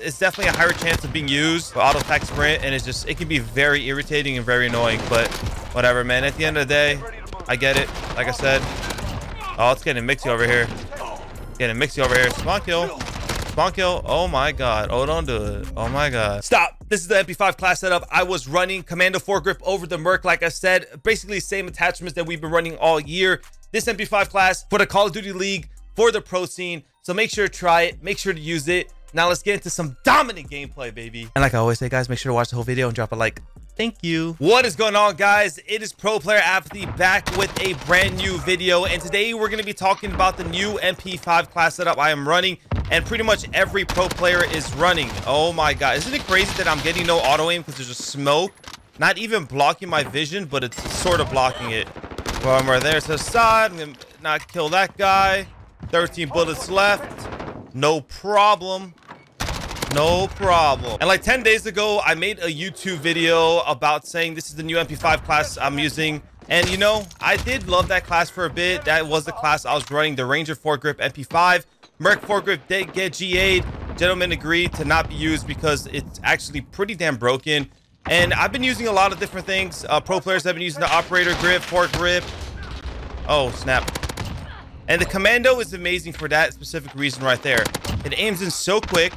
it's definitely a higher chance of being used for auto attack sprint, and it's just, it can be very irritating and very annoying, but whatever, man. At the end of the day, I get it. Like I said. Oh, it's getting mixy over here. Getting mixy over here. Spawn kill. Spawn kill. Oh my god. Oh, don't do it. Oh my god. Stop. This is the MP5 class setup. I was running commando foregrip over the merc, like I said. Basically, same attachments that we've been running all year. This MP5 class for the Call of Duty League, for the pro scene. So make sure to try it. Make sure to use it. Now let's get into some dominant gameplay, baby. And like I always say, guys, make sure to watch the whole video and drop a like. Thank you. What is going on, guys? It is Pro Player Apathy back with a brand new video. And today we're going to be talking about the new MP5 class setup I am running. And pretty much every pro player is running. Oh my god. Isn't it crazy that I'm getting no auto aim because there's just smoke? Not even blocking my vision, but it's sort of blocking it. Well, I'm right there to the side. I'm going to not kill that guy. 13 bullets left. No problem. No problem. And like 10 days ago, I made a YouTube video about saying this is the new MP5 class I'm using. And you know, I did love that class for a bit. That was the class I was running, the Ranger foregrip MP5. Merc foregrip did get GA'd. Gentlemen agreed to not be used because it's actually pretty damn broken. And I've been using a lot of different things. Pro players have been using the operator grip, foregrip. Oh, snap. And the commando is amazing for that specific reason right there. It aims in so quick.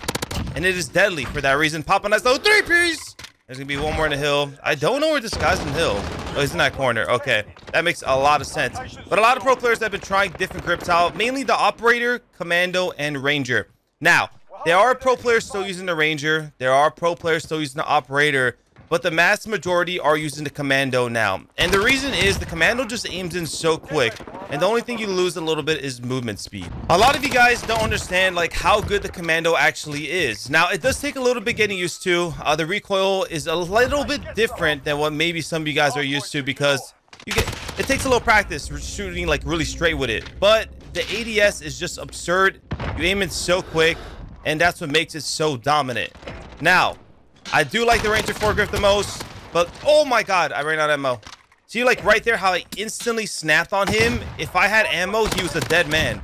And it is deadly for that reason. Papa nice little three-piece. There's going to be one more in the hill. I don't know where this guy's in the hill. Oh, he's in that corner. Okay. That makes a lot of sense. But a lot of pro players have been trying different grips out. Mainly the operator, commando, and ranger. Now, there are pro players still using the ranger. There are pro players still using the operator. But the mass majority are using the commando now. And the reason is the commando just aims in so quick. And the only thing you lose a little bit is movement speed. A lot of you guys don't understand like how good the commando actually is. Now, it does take a little bit getting used to. The recoil is a little bit different than what maybe some of you guys are used to because you get, it takes a little practice shooting like really straight with it. But the ADS is just absurd. You aim it so quick and that's what makes it so dominant. Now, I do like the Ranger foregrip the most, but oh my god, I ran out of ammo. See, like right there, how I instantly snapped on him. If I had ammo, he was a dead man.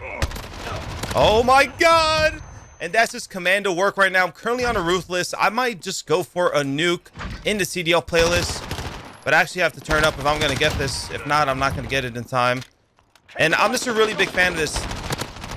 Oh my god! And that's just commando work right now. I'm currently on a Ruthless. I might just go for a nuke in the CDL playlist, but I actually have to turn up if I'm gonna get this. If not, I'm not gonna get it in time. And I'm just a really big fan of this.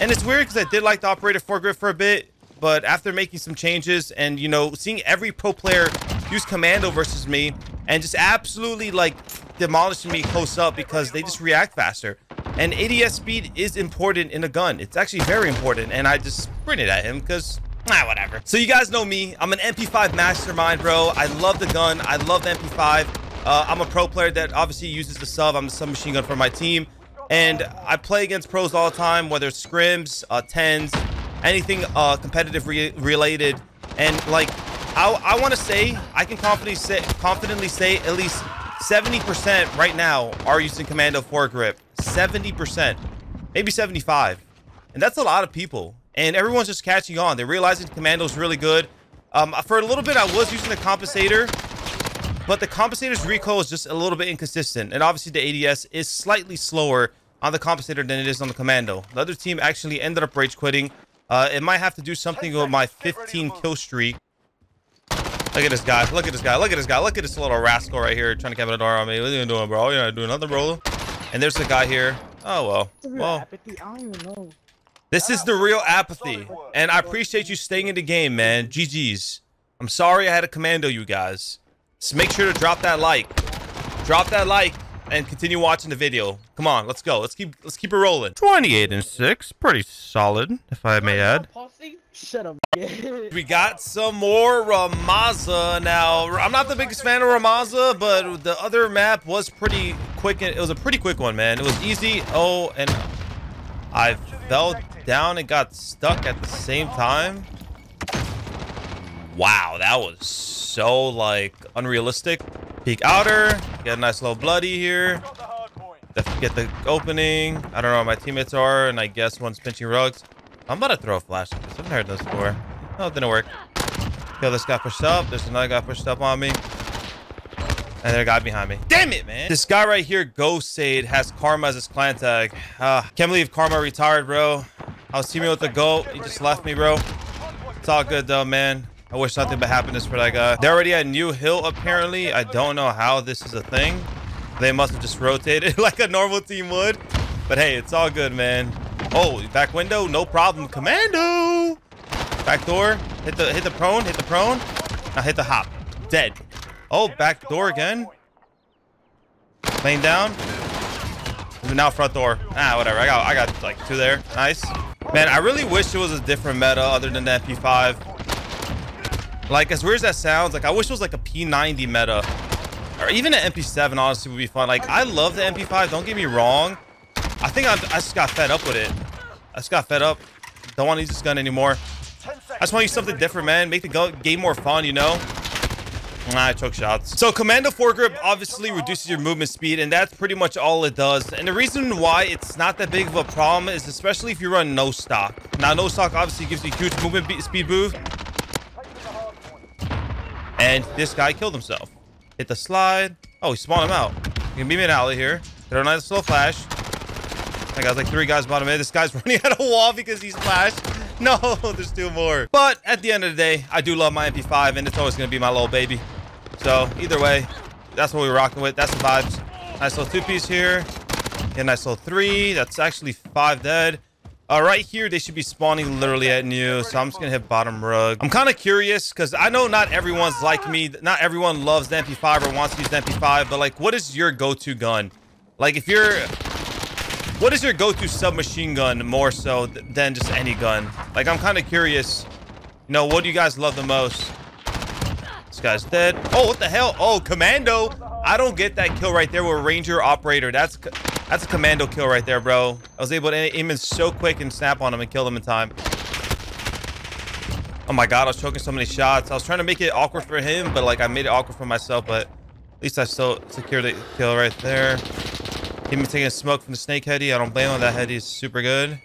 And it's weird because I did like the operator foregrip for a bit. But after making some changes and, you know, seeing every pro player use commando versus me and just absolutely, like, demolishing me close up because they just react faster. And ADS speed is important in a gun. It's actually very important. And I just sprinted at him because, whatever. So you guys know me. I'm an MP5 mastermind, bro. I love the gun. I love the MP5. I'm a pro player that obviously uses the sub. I'm the submachine gun for my team. And I play against pros all the time, whether it's scrims, 10s. Anything competitive related, and like I want to say I can confidently say at least 70% right now are using commando foregrip. 70%, maybe 75, and that's a lot of people. And everyone's just catching on. They're realizing commando is really good. For a little bit I was using the compensator, but the compensator's recoil is just a little bit inconsistent, and obviously the ADS is slightly slower on the compensator than it is on the commando. The other team actually ended up rage quitting. It might have to do something with my 15 kill streak. Look at this guy. Look at this guy. Look at this guy. Look at this little rascal right here trying to cover the door on me. What are you doing, bro? You're not doing nothing, bro. And there's the guy here. Oh, well. Well. This is the real apathy. And I appreciate you staying in the game, man. GG's. I'm sorry I had to commando you guys. Just make sure to drop that like. Drop that like. And continue watching the video. Come on, let's go. Let's keep it rolling. 28 and 6, pretty solid, if I may add. Shut up. We got some more Ramaza now. I'm not the biggest fan of Ramaza, but the other map was pretty quick. It was a pretty quick one, man. It was easy. Oh, and I fell down and got stuck at the same time. Wow, that was so like unrealistic. Peek outer, get a nice little bloody here. Get the opening. I don't know where my teammates are, and I guess one's pinching rugs. I'm about to throw a flash. I've never heard this before. No, it didn't work. Kill this guy pushed up. There's another guy pushed up on me. And there a guy behind me. Damn it, man. This guy right here, Ghostade, has Karma as his clan tag. Can't believe Karma retired, bro. I was teaming with the GOAT. He just left me, bro. It's all good though, man. I wish nothing but happiness for that guy. They already had New Hill, apparently. I don't know how this is a thing. They must have just rotated like a normal team would. But hey, it's all good, man. Oh, back window, no problem. Commando! Back door. Hit the prone, hit the prone. Now hit the hop. Dead. Oh, back door again. Lane down. Now front door. Ah, whatever. I got like two there. Nice. Man, I really wish it was a different meta other than the MP5. Like, as weird as that sounds, like I wish it was like a P90 meta. Or even an MP7, honestly, would be fun. Like, I love the MP5, don't get me wrong. I think I just got fed up with it. I just got fed up. Don't want to use this gun anymore. I just want to use something different, man. Make the game more fun, you know? Nah, choke shots. So commando foregrip obviously reduces your movement speed, and that's pretty much all it does. And the reason why it's not that big of a problem is especially if you run no stock. Now, no stock obviously gives you a huge movement speed boost. And this guy killed himself. Hit the slide. Oh, he spawned him out. You can beam it out of here. They don't have a slow flash. I got like three guys bottom mid. This guy's running at a wall because he's flashed. No, there's two more. But at the end of the day, I do love my MP5, and it's always going to be my little baby. So either way, that's what we're rocking with. That's the vibes. Nice little two-piece here. And nice little three. That's actually five dead. Right here, they should be spawning literally at new. So I'm just going to hit bottom rug. I'm kind of curious because I know not everyone's like me. Not everyone loves the MP5 or wants to use the MP5. But like, what is your go-to gun? Like, if you're... What is your go-to submachine gun more so than just any gun? Like, I'm kind of curious. You know, what do you guys love the most? This guy's dead. Oh, what the hell? Oh, commando. I don't get that kill right there with ranger operator. That's a commando kill right there, bro. I was able to aim in so quick and snap on him and kill him in time. Oh my God, I was choking so many shots. I was trying to make it awkward for him, but like I made it awkward for myself, but at least I still secured the kill right there. Give me taking a smoke from the snake heady. I don't blame him. That heady is super good.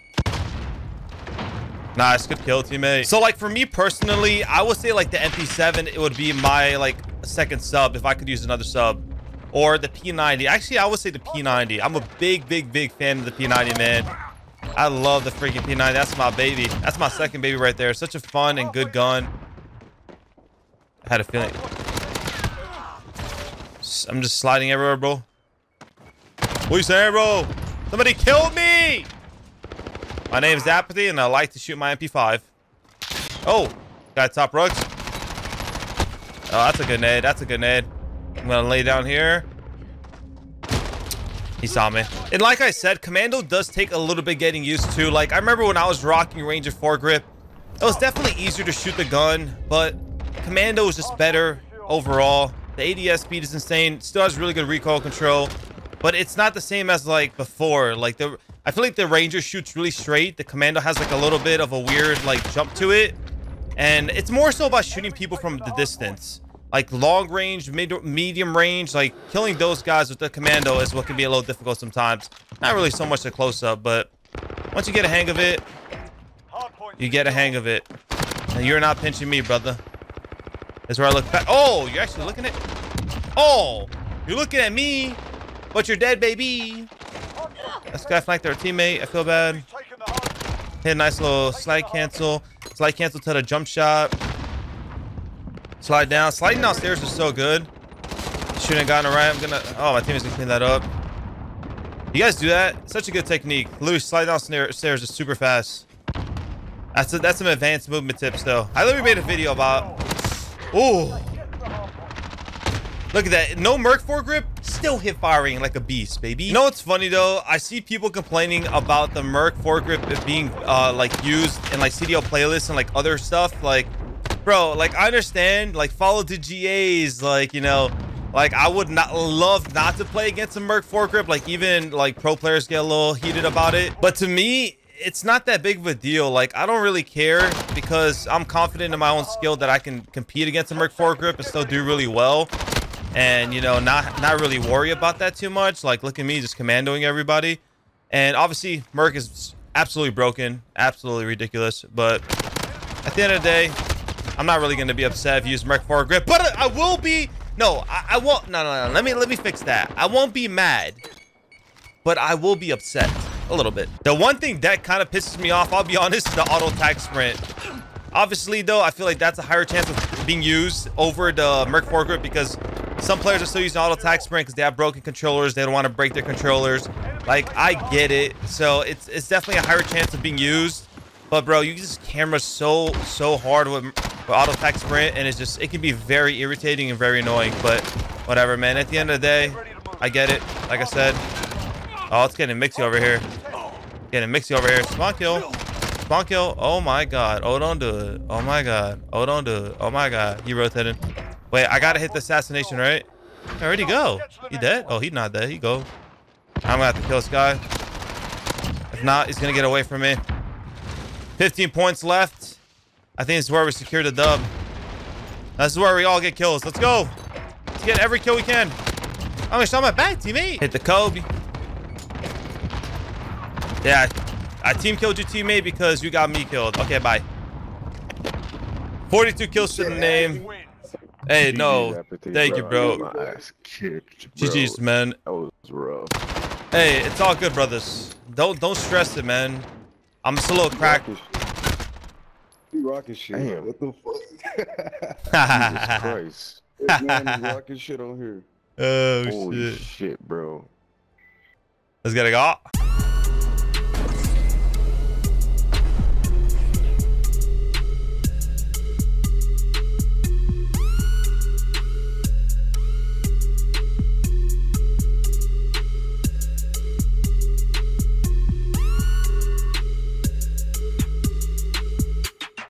Nice, good kill, teammate. So like for me personally, I would say like the MP7, it would be my like second sub if I could use another sub, or the P90. Actually, I would say the P90. I'm a big fan of the P90, man. I love the freaking P90. That's my baby. That's my second baby right there. Such a fun and good gun. I had a feeling. I'm just sliding everywhere, bro. What you saying, bro? Somebody killed me! My name is Apathy, and I like to shoot my MP5. Oh, got top rugs. Oh, that's a good nade. That's a good nade. I'm gonna lay down here. He saw me. And like I said, commando does take a little bit getting used to. Like, I remember when I was rocking ranger foregrip, it was definitely easier to shoot the gun, but commando is just better overall. The ADS speed is insane. Still has really good recoil control. But it's not the same as like before. Like I feel like the ranger shoots really straight. The commando has like a little bit of a weird like jump to it, and it's more so about shooting people from the distance, like long range, medium range. Like killing those guys with the commando is what can be a little difficult sometimes. Not really so much the close up, but once you get a hang of it, you get a hang of it. And you're not pinching me, brother. That's where I look back. Oh, you're actually looking at. Oh, you're looking at me. But you're dead, baby. This guy flanked their teammate. I feel bad. Hit a nice little slide cancel. Slide cancel to the jump shot. Slide down. Sliding downstairs is so good. Shooting a guy on the right. I'm gonna. Oh, my teammate's gonna clean that up. You guys do that. Such a good technique. Literally, slide downstairs is super fast. That's some advanced movement tips, though. I literally made a video about. Ooh. Look at that. No merc foregrip. Still hip firing like a beast, baby. You know what's funny though? I see people complaining about the merc foregrip being like used in like CDL playlists and like other stuff. Like, bro, like I understand, like follow the GAs, like, you know, like I would not love not to play against a merc foregrip. Like even like pro players get a little heated about it. But to me, it's not that big of a deal. Like I don't really care because I'm confident in my own skill that I can compete against a merc foregrip and still do really well. And, you know, not really worry about that too much. Like, look at me just commandoing everybody. And obviously, merc is absolutely broken. Absolutely ridiculous. But at the end of the day, I'm not really going to be upset if you use merc foregrip. But I will be... No, I won't... No. Let me fix that. I won't be mad. But I will be upset a little bit. The one thing that kind of pisses me off, I'll be honest, is the auto-attack sprint. Obviously, though, I feel like that's a higher chance of being used over the merc foregrip because some players are still using auto attack sprint because they have broken controllers. They don't want to break their controllers. Like, I get it. So it's definitely a higher chance of being used. But, bro, you use camera so hard with auto attack sprint, and it's just, it can be very irritating and very annoying. But whatever, man. At the end of the day, I get it. Like I said. Oh, it's getting mixy over here. Getting mixy over here. Spawn kill. Spawn kill. Oh, my God. Oh, don't do it. Oh, my God. Oh, don't do it. Oh, my God. You rotated. Wait, I got to hit the assassination, right? Where'd he go? He dead? Oh, he's not dead. He go. I'm going to have to kill this guy. If not, he's going to get away from me. 15 points left. I think this is where we secure the dub. This is where we all get kills. Let's go. Let's get every kill we can. I'm going to shot my back, teammate. Hit the Kobe. Yeah, I team killed your teammate because you got me killed. Okay, bye. 42 kills to the name. Hey, no. Thank you, bro. GG's, man. That was rough. Hey, it's all good, brothers. Don't stress it, man. I'm still a little cracked. You rocking shit. Damn. What the fuck? Jesus Christ. This man is rocking shit on here. Oh, shit. Holy shit, bro. Let's get it go.